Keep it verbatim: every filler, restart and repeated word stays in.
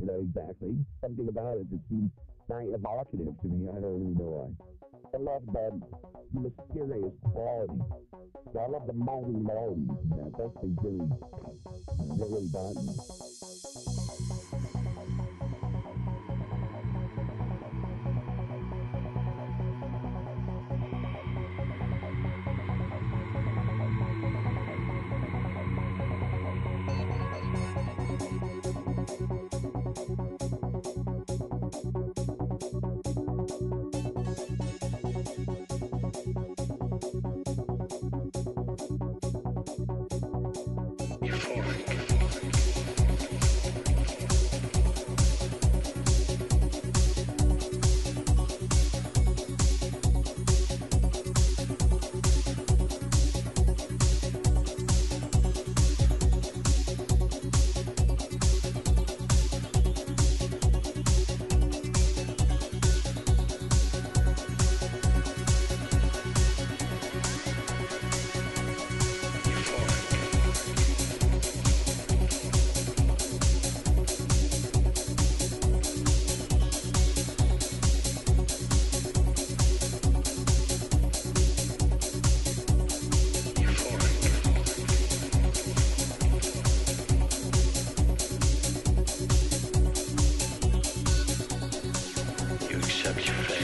you know, exactly. Something about it just seems very evocative to me. I don't really know why. I love the mysterious quality. So I love the mighty melodies. You know, those things really, they really got me. Except you.